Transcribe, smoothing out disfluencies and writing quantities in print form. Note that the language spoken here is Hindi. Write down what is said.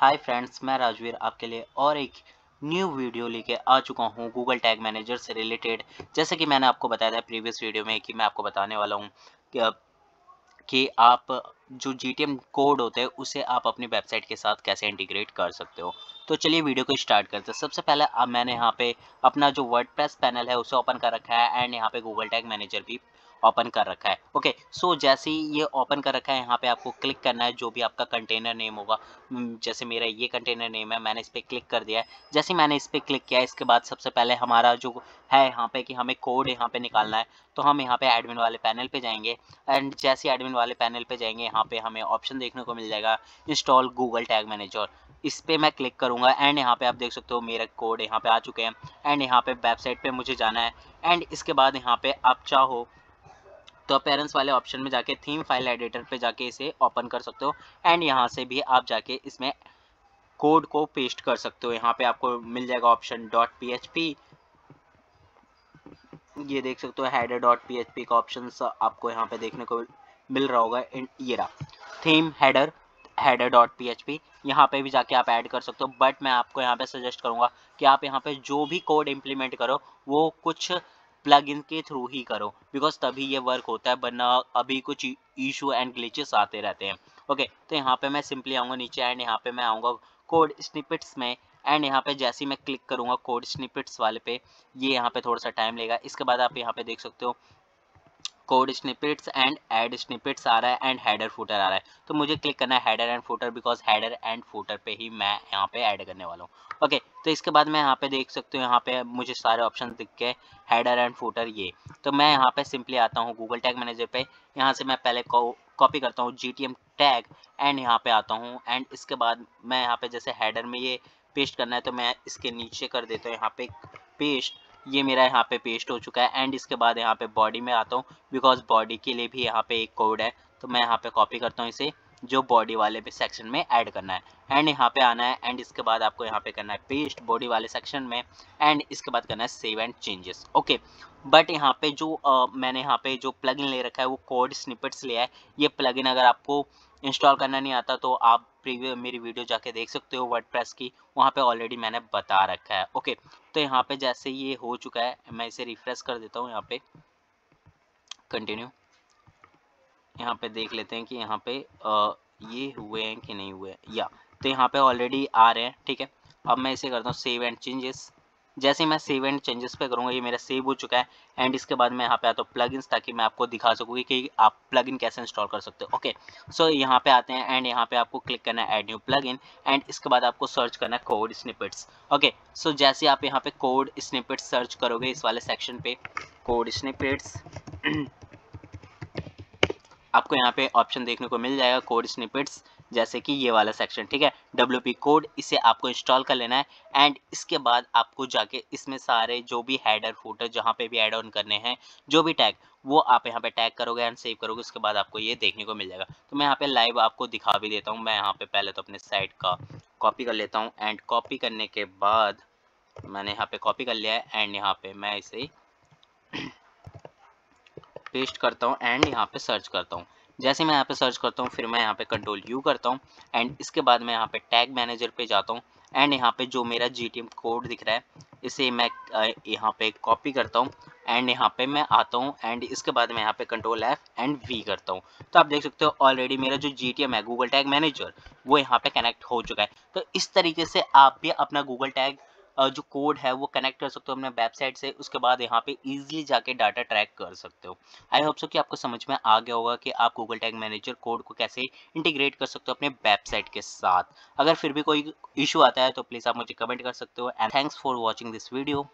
हाय फ्रेंड्स, मैं राजवीर आपके लिए और एक न्यू वीडियो लेके आ चुका हूँ गूगल टैग मैनेजर से रिलेटेड। जैसे कि मैंने आपको बताया था प्रीवियस वीडियो में कि मैं आपको बताने वाला हूँ कि आप जो GTM कोड होते हैं उसे आप अपनी वेबसाइट के साथ कैसे इंटीग्रेट कर सकते हो। तो चलिए वीडियो को स्टार्ट करते हैं। सबसे पहले अब मैंने यहाँ पे अपना जो वर्डप्रेस पैनल है उसे ओपन कर रखा है एंड यहाँ पे गूगल टैग मैनेजर भी ओपन कर रखा है। ओके सो जैसे ही ये ओपन कर रखा है यहाँ पे आपको क्लिक करना है जो भी आपका कंटेनर नेम होगा। जैसे मेरा ये कंटेनर नेम है, मैंने इस पर क्लिक कर दिया है। जैसे मैंने इस पर क्लिक किया इसके बाद सबसे पहले हमारा जो है यहाँ पे कि हमें कोड यहाँ पे निकालना है, तो हम यहाँ पे एडमिन वाले पैनल पे जाएंगे एंड जैसे एडमिन वाले पैनल पे जाएंगे यहाँ पे हमें ऑप्शन देखने को मिल जाएगा इंस्टॉल गूगल टैग मैनेजर। इस पे मैं क्लिक करूंगा एंड यहाँ पे आप देख सकते हो मेरा कोड यहाँ पे आ चुके हैं एंड यहाँ पे वेबसाइट पे मुझे जाना है एंड इसके बाद यहाँ पे आप चाहो तो अपीयरेंस वाले ऑप्शन में जाके थीम फाइल एडिटर पे जाके इसे ओपन कर सकते हो एंड यहाँ से भी आप जाके इसमें कोड को पेस्ट कर सकते हो। यहाँ पे आपको मिल जाएगा ऑप्शन .php, ये देख सकते हो हेडर .php का ऑप्शन आपको यहाँ पे देखने को मिल रहा होगा। ये रहा थीम हेडर header.php, यहाँ पे भी जाके आप ऐड कर सकते हो। बट मैं आपको यहाँ पे सजेस्ट करूँगा कि आप यहाँ पे जो भी कोड इम्प्लीमेंट करो वो कुछ प्लगइन के थ्रू ही करो, बिकॉज तभी ये वर्क होता है, वरना अभी कुछ इशू एंड ग्लिचेस आते रहते हैं। ओके तो यहाँ पे मैं सिंपली आऊँगा नीचे एंड यहाँ पे मैं आऊँगा कोड स्निपेट्स में एंड यहाँ पे जैसे ही मैं क्लिक करूँगा कोड स्निपेट्स वाले पे ये यहाँ पे थोड़ा सा टाइम लेगा। इसके बाद आप यहाँ पे देख सकते हो code snippets and add snippets आ रहा है एंड हेडर फूटर आ रहा है, तो मुझे क्लिक करना है header and footer, because header and footer पे ही मैं यहाँ पे ऐड करने वाला हूँ। ओके तो इसके बाद मैं यहाँ पे देख सकते हो यहाँ पे मुझे सारे ऑप्शन दिख गए हेडर एंड फूटर। ये तो मैं यहाँ पे सिंपली आता हूँ गूगल टैग मैनेजर पे, यहाँ से मैं पहले कॉपी करता हूँ GTM टैग एंड यहाँ पे आता हूँ एंड इसके बाद मैं यहाँ पे जैसे हेडर में ये पेस्ट करना है तो मैं इसके नीचे कर देता हूँ यहाँ पे पेस्ट। ये मेरा यहाँ पे पेस्ट हो चुका है एंड इसके बाद यहाँ पे बॉडी में आता हूँ, बिकॉज बॉडी के लिए भी यहाँ पे एक कोड है तो मैं यहाँ पे कॉपी करता हूँ इसे जो बॉडी वाले पे सेक्शन में ऐड करना है एंड यहाँ पे आना है एंड इसके बाद आपको यहाँ पे करना है पेस्ट बॉडी वाले सेक्शन में एंड इसके बाद करना है save and changes. Okay but यहाँ पे जो मैंने यहाँ पे जो प्लगइन ले रखा है वो कोड स्निपेट्स लिया है। ये प्लगइन अगर आपको इंस्टॉल करना नहीं आता तो आप प्रीवियस मेरी वीडियो जाके देख सकते हो वर्डप्रेस की, वहाँ पे ऑलरेडी मैंने बता रखा है। ओके तो यहाँ पे जैसे ये हो चुका है मैं इसे रिफ्रेश कर देता हूँ, यहाँ पे कंटिन्यू, यहाँ पे देख लेते हैं कि यहाँ पे ये हुए हैं कि नहीं हुए या तो यहाँ पे ऑलरेडी आ रहे हैं। ठीक है अब मैं इसे करता हूँ सेव एंड चेंजेस। जैसे मैं सेव एंड चेंजेस पे करूँगा ये मेरा सेव हो चुका है एंड इसके बाद मैं यहाँ पे आता हूँ प्लगइन्स, ताकि मैं आपको दिखा सकूँगी कि आप प्लगइन कैसे इंस्टॉल कर सकते हो। ओके सो यहाँ पे आते हैं एंड यहाँ पे आपको क्लिक करना है ऐड न्यू प्लगइन एंड इसके बाद आपको सर्च करना है कोड स्निपेट्स। ओके सो जैसे आप यहाँ पे कोड स्निपेट्स सर्च करोगे इस वाले सेक्शन पे कोड स्निपेट्स आपको यहाँ पे ऑप्शन देखने को मिल जाएगा कोड स्निपेट्स, जैसे कि ये वाला सेक्शन। ठीक है WP कोड, इसे आपको इंस्टॉल कर लेना है एंड इसके बाद आपको जाके इसमें सारे जो भी हेडर फूटर जहाँ पे भी ऐड ऑन करने हैं जो भी टैग वो आप यहाँ पे टैग करोगे एंड सेव करोगे। उसके बाद आपको ये देखने को मिल जाएगा। तो मैं यहाँ पे लाइव आपको दिखा भी देता हूँ। मैं यहाँ पे पहले तो अपने साइट का कॉपी कर लेता हूँ एंड कॉपी करने के बाद मैंने यहाँ पे कॉपी कर लिया है एंड यहाँ पे मैं इसे पेस्ट करता हूँ एंड यहाँ पे सर्च करता हूँ। जैसे मैं यहाँ पे सर्च करता हूँ फिर मैं यहाँ पे कंट्रोल U करता हूँ एंड इसके बाद मैं यहाँ पे टैग मैनेजर पे जाता हूँ एंड यहाँ पे जो मेरा GTM कोड दिख रहा है इसे मैं यहाँ पे कॉपी करता हूँ एंड यहाँ पे मैं आता हूँ एंड इसके बाद मैं यहाँ पे कंट्रोल F एंड V करता हूँ। तो आप देख सकते हो ऑलरेडी मेरा जो GTM है गूगल टैग मैनेजर वो यहाँ पे कनेक्ट हो चुका है। तो इस तरीके से आप भी अपना गूगल टैग जो कोड है वो कनेक्ट कर सकते हो अपने वेबसाइट से। उसके बाद यहाँ पे इजीली जाके डाटा ट्रैक कर सकते हो। आई होप सो कि आपको समझ में आ गया होगा कि आप गूगल टैग मैनेजर कोड को कैसे इंटीग्रेट कर सकते हो अपने वेबसाइट के साथ। अगर फिर भी कोई इशू आता है तो प्लीज़ आप मुझे कमेंट कर सकते हो and thanks for watching this video.